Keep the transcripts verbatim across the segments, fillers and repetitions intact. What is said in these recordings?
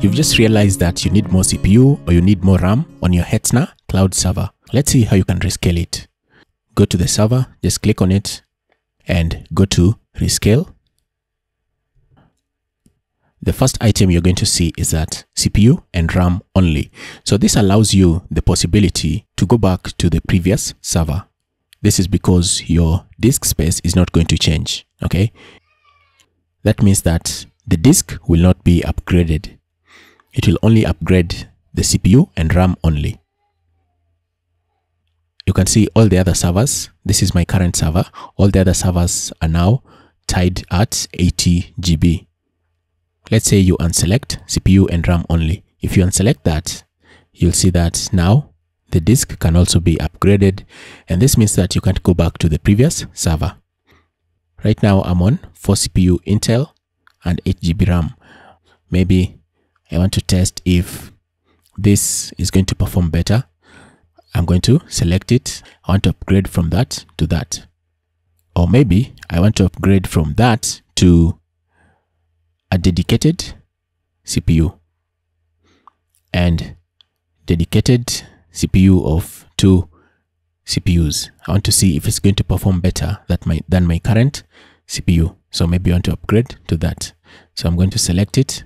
You've just realized that you need more C P U or you need more RAM on your Hetzner cloud server. Let's see how you can rescale it. Go to the server, just click on it and go to rescale. The first item you're going to see is that C P U and RAM only. So this allows you the possibility to go back to the previous server. This is because your disk space is not going to change, okay? That means that the disk will not be upgraded. It will only upgrade the C P U and RAM only. You can see all the other servers. This is my current server. All the other servers are now tied at eighty gigabytes. Let's say you unselect C P U and RAM only. If you unselect that, you'll see that now the disk can also be upgraded, and this means that you can't go back to the previous server. Right now I'm on four C P U Intel and eight gigabytes RAM. Maybe I want to test if this is going to perform better. I'm going to select it. I want to upgrade from that to that. Or maybe I want to upgrade from that to a dedicated C P U and dedicated C P U of two C P Us. I want to see if it's going to perform better that my, than my current C P U. So maybe I want to upgrade to that. So I'm going to select it.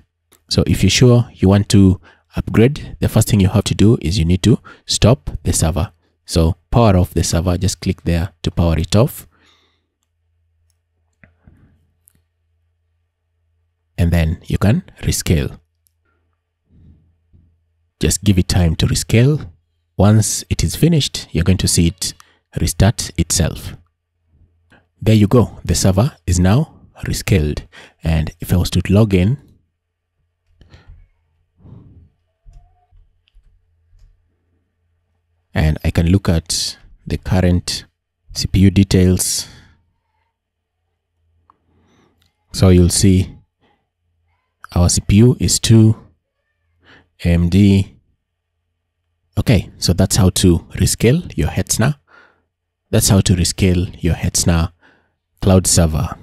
So if you're sure you want to upgrade, the first thing you have to do is you need to stop the server. So power off the server, just click there to power it off. And then you can rescale. Just give it time to rescale. Once it is finished, you're going to see it restart itself. There you go. The server is now rescaled. And if I was to log in, and I can look at the current C P U details. So you'll see our C P U is two, A M D. Okay, so that's how to rescale your Hetzner. That's how to rescale your Hetzner cloud server.